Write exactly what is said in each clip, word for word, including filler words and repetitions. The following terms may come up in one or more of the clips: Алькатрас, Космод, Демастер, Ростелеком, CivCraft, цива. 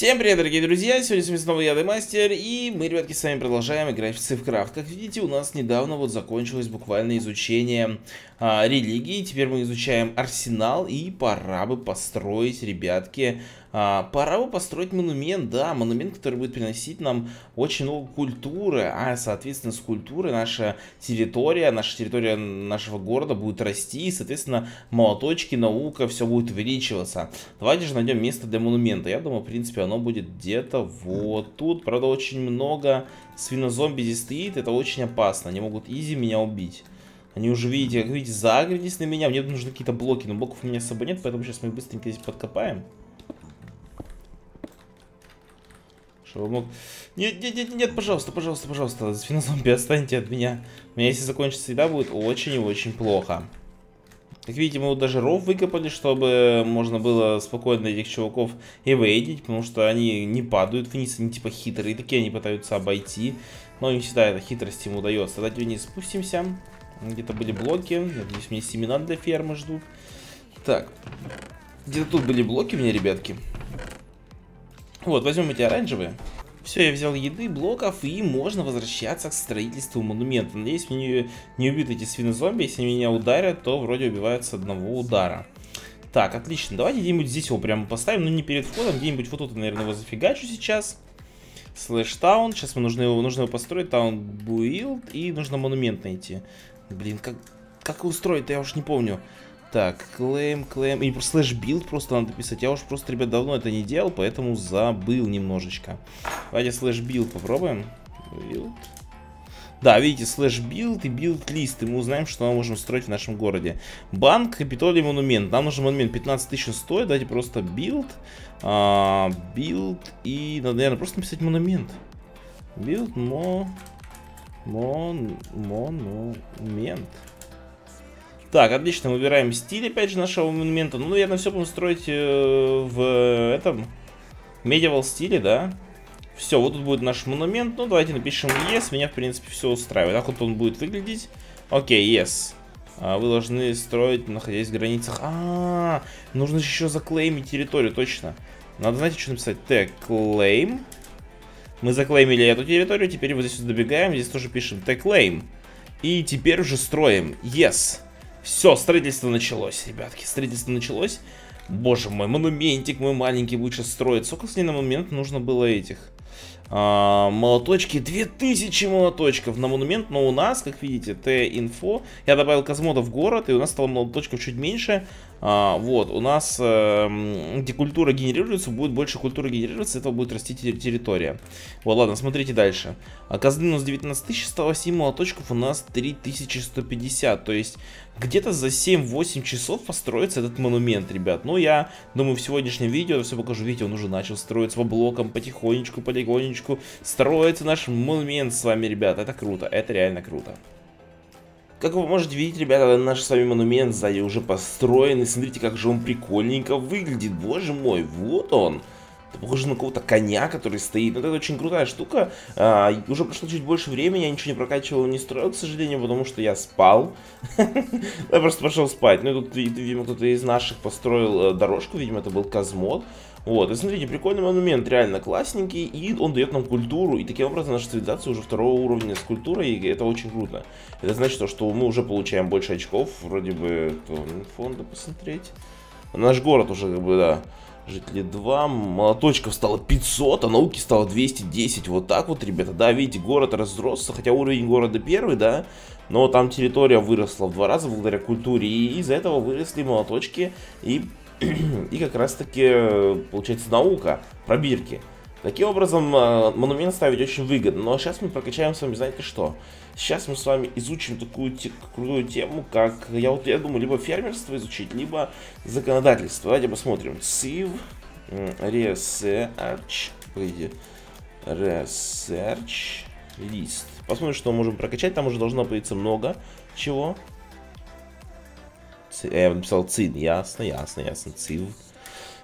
Всем привет, дорогие друзья! Сегодня с вами снова я, Демастер, и мы, ребятки, с вами продолжаем играть в CivCraft. Как видите, у нас недавно вот закончилось буквально изучение а, религии. Теперь мы изучаем арсенал, и пора бы построить, ребятки, а, пора бы построить монумент, да, монумент, который будет приносить нам очень много культуры, а, соответственно, с культуры наша территория, наша территория нашего города будет расти, и, соответственно, молоточки, наука, все будет увеличиваться. Давайте же найдем место для монумента. Я думаю, в принципе, оно будет где-то вот тут. Правда, очень много свинозомби здесь стоит. Это очень опасно. Они могут изи меня убить. Они уже, видите, как видите, загрелись на меня. Мне нужны какие-то блоки. Но блоков у меня с собой нет, поэтому сейчас мы их быстренько здесь подкопаем. Чтобы мог... Нет, нет, нет, нет, пожалуйста, пожалуйста, пожалуйста. Свинозомби, отстаньте от меня. У меня, если закончится еда, будет очень и очень плохо. Как видите, мы вот даже ров выкопали, чтобы можно было спокойно этих чуваков эвейдить, потому что они не падают вниз, они типа хитрые, такие они пытаются обойти, но не всегда эта хитрость им удается. Давайте вниз спустимся, где-то были блоки, я надеюсь, у меня семена для фермы ждут. Так, где-то тут были блоки у меня, ребятки. Вот, возьмем эти оранжевые. Все, я взял еды, блоков, и можно возвращаться к строительству монумента. Надеюсь, меня не убьют эти свинозомби. Если меня ударят, то вроде убивают с одного удара. Так, отлично. Давайте где-нибудь здесь его прямо поставим. Ну, не перед входом, где-нибудь вот тут, наверное, его зафигачу сейчас. Слэш-таун. Сейчас мы нужно его, нужно его построить. Таун-буилд. И нужно монумент найти. Блин, как, как устроить-то, я уж не помню. Так, клейм, клейм. Или просто слэш-билд просто надо писать. Я уж просто, ребят, давно это не делал, поэтому забыл немножечко. Давайте слэш-билд попробуем. Build. Да, видите, слэш-билд и билд-лист. И мы узнаем, что мы можем строить в нашем городе. Банк, Капитолий, монумент. Нам нужен монумент. пятнадцать тысяч стоит. Давайте просто билд. А, билд и... Надо, наверное, просто написать монумент. Билд, мо... Мон... Монумент. Так, отлично, выбираем стиль, опять же, нашего монумента. Ну, наверное, все будем строить э, в этом медиевал стиле, да. Все, вот тут будет наш монумент. Ну, давайте напишем yes, меня, в принципе, все устраивает. Так вот он будет выглядеть. Окей, yes. Вы должны строить, находясь в границах. А, -а, -а нужно еще заклеймить территорию, точно. Надо, знаете, что написать? Так, claim. Мы заклеймили эту территорию, теперь вот здесь вот добегаем, здесь тоже пишем так, claim. И теперь уже строим yes. Все, строительство началось, ребятки, строительство началось. Боже мой, монументик мой маленький будет сейчас строить. Сколько с ней на момент нужно было этих? А, молоточки, две тысячи молоточков на монумент, но у нас, как видите, Т-инфо. Я добавил Космода в город, и у нас стало молоточков чуть меньше. А, вот, у нас, э, где культура генерируется, будет больше культуры генерироваться, этого будет расти территория. Вот, ладно, смотрите дальше. А, казны у нас девятнадцать тысяч, стало семь молоточков, у нас три тысячи сто пятьдесят. То есть, где-то за семь-восемь часов построится этот монумент, ребят. Ну, я думаю, в сегодняшнем видео я все покажу. Видите, он уже начал строиться по блокам, потихонечку, полигонечку. Строится наш монумент с вами, ребят. Это круто, это реально круто. Как вы можете видеть, ребята, наш с вами монумент сзади уже построен. И смотрите, как же он прикольненько выглядит. Боже мой, вот он. Это похоже на какого-то коня, который стоит. Но это очень крутая штука. А, уже прошло чуть больше времени, я ничего не прокачивал, не строил, к сожалению, потому что я спал. Я просто пошел спать. Ну и тут, видимо, кто-то из наших построил дорожку, видимо, это был Космод. Вот, и смотрите, прикольный монумент, реально классненький, и он дает нам культуру, и таким образом наша цивилизация уже второго уровня с культурой, и это очень круто. Это значит, что мы уже получаем больше очков, вроде бы, фонда посмотреть. Наш город уже, как бы, да. Жители два, молоточков стало пятьсот, а науки стало двести десять. Вот так вот, ребята, да, видите, город разросся, хотя уровень города первый, да, но там территория выросла в два раза благодаря культуре, и из-за этого выросли молоточки и, и как раз-таки, получается, наука, пробирки. Таким образом, монумент ставить очень выгодно. Но сейчас мы прокачаем с вами, знаете что? Сейчас мы с вами изучим такую те крутую тему, как, я, вот, я думаю, либо фермерство изучить, либо законодательство. Давайте посмотрим. Civ Research. Погоди. Research List. Посмотрим, что мы можем прокачать. Там уже должно появиться много чего. Ци, я написал цин. Ясно, ясно, ясно. Civ.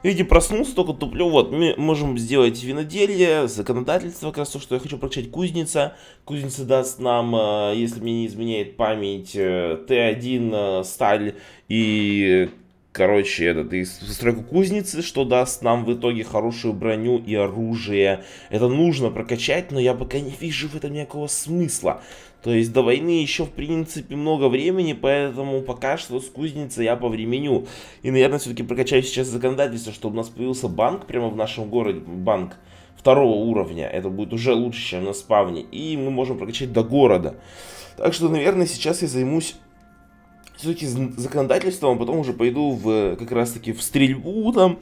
Видите, проснулся, только туплю. Вот, мы можем сделать виноделие, законодательство, как раз то, что я хочу прокачать. Кузница. Кузница даст нам, если мне не изменяет память, Т один, сталь и короче, этот, и стройку кузницы, что даст нам в итоге хорошую броню и оружие. Это нужно прокачать, но я пока не вижу в этом никакого смысла. То есть до войны еще, в принципе, много времени, поэтому пока что с кузницей я повременю. И, наверное, все-таки прокачаю сейчас законодательство, чтобы у нас появился банк прямо в нашем городе, банк второго уровня. Это будет уже лучше, чем на спавне. И мы можем прокачать до города. Так что, наверное, сейчас я займусь все-таки законодательством, а потом уже пойду в, как раз-таки в стрельбу там,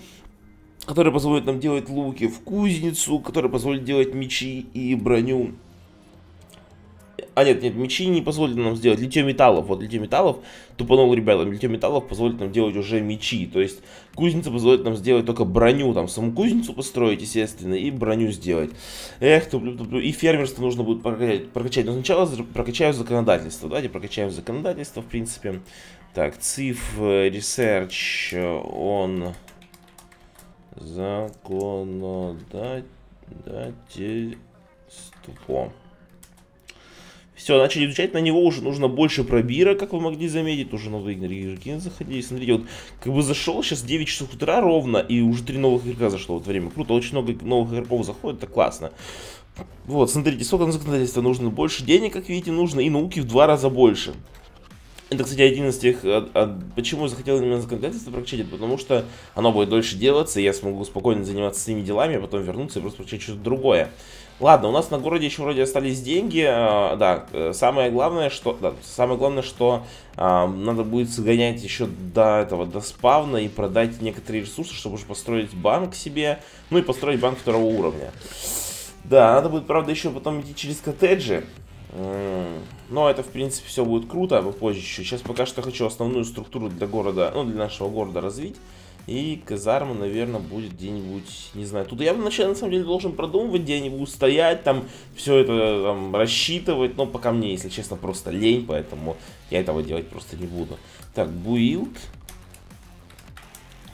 которая позволит нам делать луки, в кузницу, которая позволит делать мечи и броню. А нет, нет, мечи не позволят нам сделать. Литье металлов, вот литье металлов, тупанул ребятам, литье металлов позволит нам делать уже мечи. То есть кузница позволит нам сделать только броню, там саму кузницу построить, естественно, и броню сделать. Эх, туплю, туплю. И фермерство нужно будет прокачать, прокачать. Но сначала прокачаю законодательство. Давайте прокачаем законодательство, в принципе. Так, циф, ресерч, он законодательство. Все, начали изучать, на него уже нужно больше пробира, как вы могли заметить, уже новые игроки заходили, смотрите, вот, как бы зашел сейчас девять часов утра ровно, и уже три новых игрока зашло в это время, круто, очень много новых игроков заходит, это классно. Вот, смотрите, сколько на законодательство нужно, больше денег, как видите, нужно, и науки в два раза больше. Это, кстати, один из тех, а, а, почему я захотел именно законодательство прокачать, потому что оно будет дольше делаться, и я смогу спокойно заниматься своими делами, а потом вернуться и просто прокачать что-то другое. Ладно, у нас на городе еще вроде остались деньги, а, да, самое главное, что, да, самое главное, что а, надо будет сгонять еще до этого, до спавна и продать некоторые ресурсы, чтобы уже построить банк себе, ну и построить банк второго уровня. Да, надо будет, правда, еще потом идти через коттеджи. Но это, в принципе, все будет круто попозже еще. Сейчас пока что хочу основную структуру для города, ну, для нашего города развить. И казарма, наверное, будет где-нибудь, не знаю. Тут я вначале, на самом деле, должен продумывать, где они будут стоять, там, все это, там, рассчитывать. Но пока мне, если честно, просто лень, поэтому я этого делать просто не буду. Так, буилд.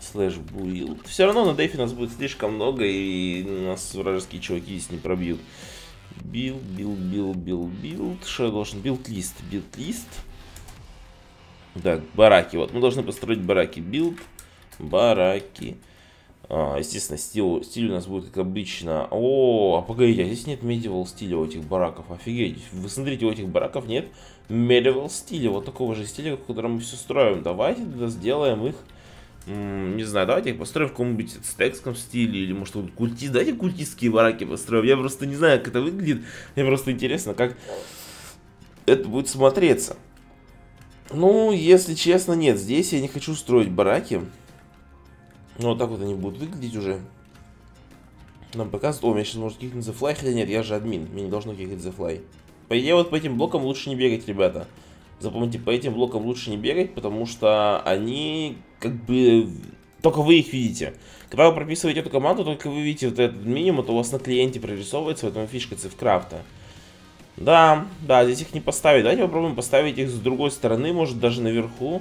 Слэш буилд. Все равно на дефе нас будет слишком много, и нас вражеские чуваки здесь не пробьют. Билд, билд, билд, билд, билд. Что я должен? Билд-лист, билд-лист. Так, бараки. Вот, мы должны построить бараки. Билд, бараки. А, естественно, стиль, стиль у нас будет, как обычно. О, а погодите, а здесь нет медиевал стиля у этих бараков. Офигеть. Вы смотрите, у этих бараков нет медиевал стиля. Вот такого же стиля, в котором мы все строим. Давайте тогда сделаем их... Не знаю, давайте их построим в каком-нибудь стекском стиле, или может вот культи... Давайте культистские бараки построим. Я просто не знаю, как это выглядит. Мне просто интересно, как это будет смотреться. Ну, если честно, нет. Здесь я не хочу строить бараки. Но вот так вот они будут выглядеть уже. Нам показывают... О, меня сейчас может кикнуть за флай, хотя нет, я же админ. Мне не должно кикнуть за флай. По идее, вот по этим блокам лучше не бегать, ребята. Запомните, по этим блокам лучше не бегать, потому что они, как бы, только вы их видите. Когда вы прописываете эту команду, только вы видите вот этот минимум, то у вас на клиенте прорисовывается, поэтому фишка CivCraft. Да, да, здесь их не поставить. Давайте попробуем поставить их с другой стороны, может даже наверху.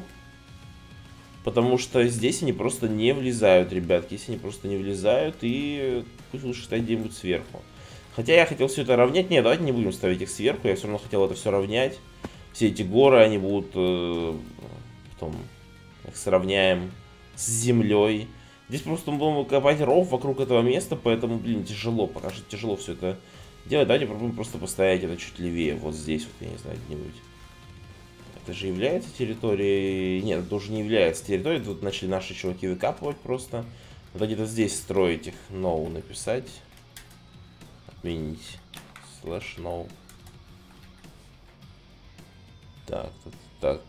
Потому что здесь они просто не влезают, ребятки. Здесь они просто не влезают, и пусть лучше ставить где-нибудь сверху. Хотя я хотел все это равнять. Нет, давайте не будем ставить их сверху, я все равно хотел это все равнять. Все эти горы, они будут, э, потом их сравняем с землей. Здесь просто мы будем копать ров вокруг этого места, поэтому, блин, тяжело, пока что тяжело все это делать. Давайте попробуем просто поставить это чуть левее, вот здесь, вот, я не знаю, где-нибудь. Это же является территорией... Нет, это уже не является территорией, тут начали наши чуваки выкапывать просто. Надо где-то здесь строить их, no написать. Отменить, слэш no. Так, так, так.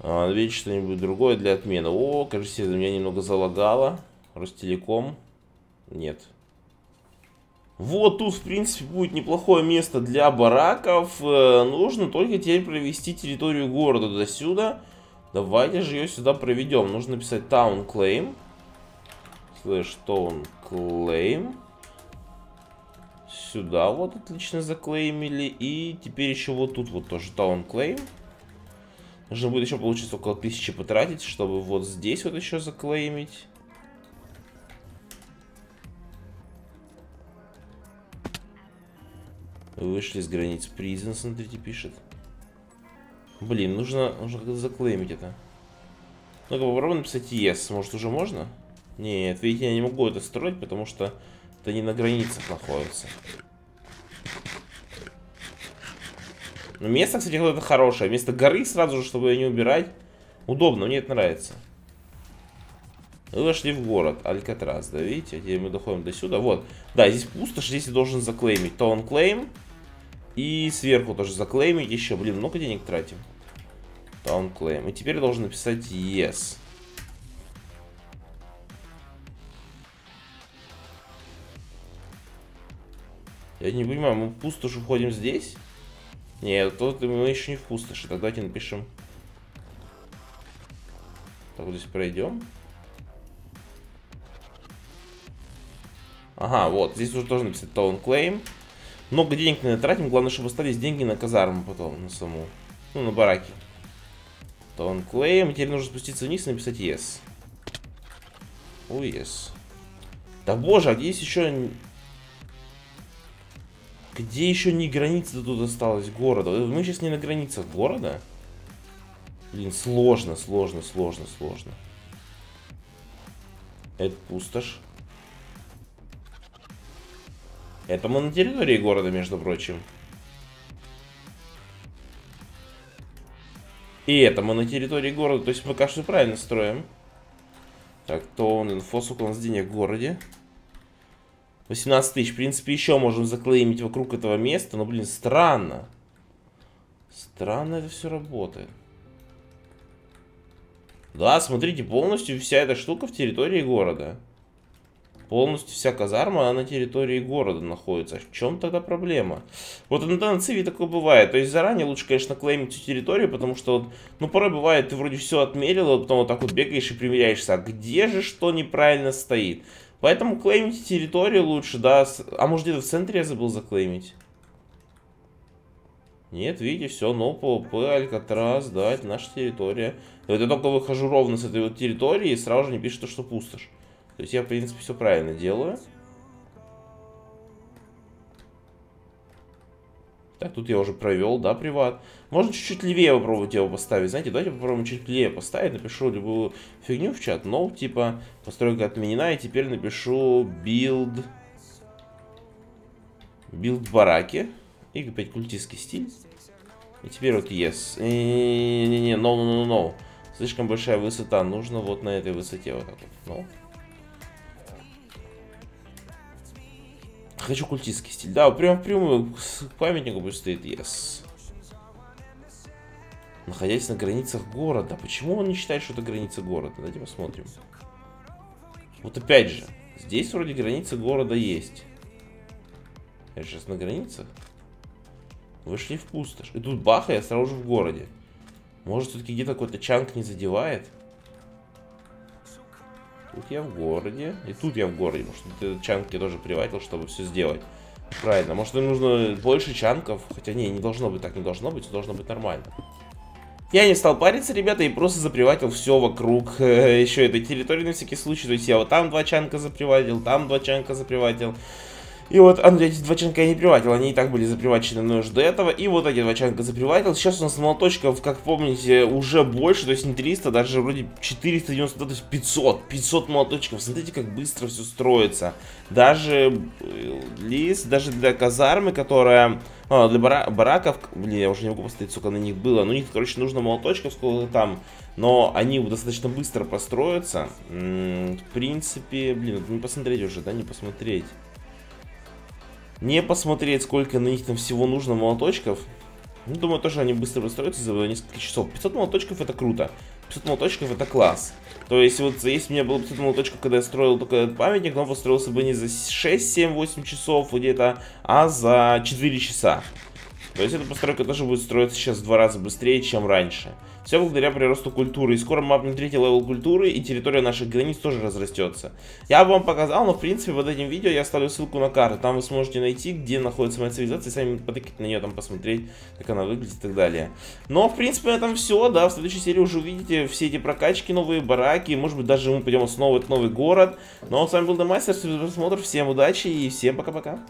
А, видите, что-нибудь другое для отмены. О, кажется, у меня немного залагало. Ростелеком. Нет. Вот тут, в принципе, будет неплохое место для бараков. Э, нужно только теперь провести территорию города до сюда. Давайте же ее сюда проведем. Нужно написать town claim. Слэш town claim. Сюда вот отлично заклеймили. И теперь еще вот тут вот тоже town claim. Нужно будет еще, получится, около тысячи потратить, чтобы вот здесь вот еще заклеймить. Вышли с границ призен, смотрите, пишет. Блин, нужно, нужно как-то заклеймить это. Ну-ка, попробуем написать yes. Может, уже можно? Нет, видите, я не могу это строить, потому что это не на границах находится. Но место, кстати, вот это хорошее. Вместо горы сразу же, чтобы ее не убирать. Удобно, мне это нравится. Мы вошли в город Алькатрас, да, видите? Где мы доходим до сюда. Вот. Да, здесь пустошь, здесь я должен заклеймить. Таун клейм. И сверху тоже заклеймить еще. Блин, много денег тратим. Таун клейм. И теперь я должен написать yes. Я не понимаю, мы в пустошь уходим здесь? Нет, тут мы еще не в пустоши. Так, давайте напишем. Так, вот здесь пройдем. Ага, вот. Здесь уже тоже написать Town Claim. Много денег на это тратим. Главное, чтобы остались деньги на казарму потом, на саму. Ну, на бараки. Town Claim. Теперь нужно спуститься вниз и написать Yes. О, Yes. Да боже, а где есть еще... Где еще не граница тут осталась города? Мы сейчас не на границах города. Блин, сложно, сложно, сложно, сложно. Это пустошь. Это мы на территории города, между прочим. И это мы на территории города. То есть мы, кажется, правильно строим. Так, то он инфо, сколько у нас денег в городе. восемнадцать тысяч. В принципе, еще можем заклеймить вокруг этого места. Но, блин, странно. Странно это все работает. Да, смотрите, полностью вся эта штука в территории города. Полностью вся казарма, она на территории города находится. В чем тогда проблема? Вот иногда на Циве такое бывает. То есть заранее лучше, конечно, клеймить всю территорию, потому что, вот, ну, порой бывает, ты вроде все отмерил, а потом вот так вот бегаешь и примеряешься. А где же что неправильно стоит? Поэтому клеймить территорию лучше, да. А может, где-то в центре я забыл заклеймить? Нет, видите, все, но ПВП, Алькатрас, да, это наша территория. И вот я только выхожу ровно с этой вот территории и сразу же не пишет, что пустошь. То есть я, в принципе, все правильно делаю. Так, тут я уже провел, да, приват. Можно чуть-чуть левее попробовать его поставить. Знаете, давайте попробуем чуть левее поставить. Напишу любую фигню в чат. Но, типа, постройка отменена. И теперь напишу билд... Билд бараки. И опять культистский стиль. И теперь вот yes. Не-не-не, no, no, no, no. Слишком большая высота. Нужно вот на этой высоте вот так вот. No. Хочу культистский стиль. Да, прям впрямую к памятнику будет стоит yes. Находясь на границах города. Почему он не считает, что это граница города? Давайте посмотрим. Вот опять же. Здесь вроде границы города есть. Я сейчас на границах. Вышли в пустошь. И тут баха, я сразу же в городе. Может, все-таки где-то какой-то чанк не задевает? Тут я в городе. И тут я в городе. Может, этот чанк я тоже приватил, чтобы все сделать. Правильно. Может, им нужно больше чанков. Хотя, не, не должно быть так. Не должно быть. Все должно быть нормально. Я не стал париться, ребята, и просто заприватил все вокруг э, еще этой территории на всякий случай. То есть я вот там два чанка заприватил, там два чанка заприватил. И вот, а, ну, эти два чанка я не приватил, они и так были запривачены мной уже до этого. И вот эти два чанка заприватил. Сейчас у нас молоточков, как помните, уже больше, то есть не триста, даже вроде четыреста девяносто, то есть пятьсот, пятьсот молоточков. Смотрите, как быстро все строится. Даже лис, даже для казармы, которая... А, для бара... бараков, блин, я уже не могу посмотреть, сколько на них было. Ну, у них, короче, нужно молоточков, сколько там. Но они достаточно быстро простроятся. М-м, в принципе, блин, не посмотреть уже, да, не посмотреть. Не посмотреть, сколько на них там всего нужно молоточков. Ну, думаю, тоже они быстро построятся за несколько часов. пятьсот молоточков это круто. пятьсот молоточков это класс. То есть, вот если у меня было пятьсот молоточков, когда я строил только этот памятник, он построился бы не за шесть, семь, восемь часов где-то, а за четыре часа. То есть эта постройка тоже будет строиться сейчас в два раза быстрее, чем раньше. Все благодаря приросту культуры. И скоро мы обновим третий левел культуры, и территория наших границ тоже разрастется. Я вам показал, но в принципе под этим видео я оставлю ссылку на карту. Там вы сможете найти, где находится моя цивилизация, и сами потыкать на нее, там посмотреть, как она выглядит и так далее. Но в принципе на этом все, да, в следующей серии уже увидите все эти прокачки, новые бараки, может быть даже мы пойдем снова в этот новый город. Но с вами был Демастер, спасибо за просмотр, всем удачи и всем пока-пока.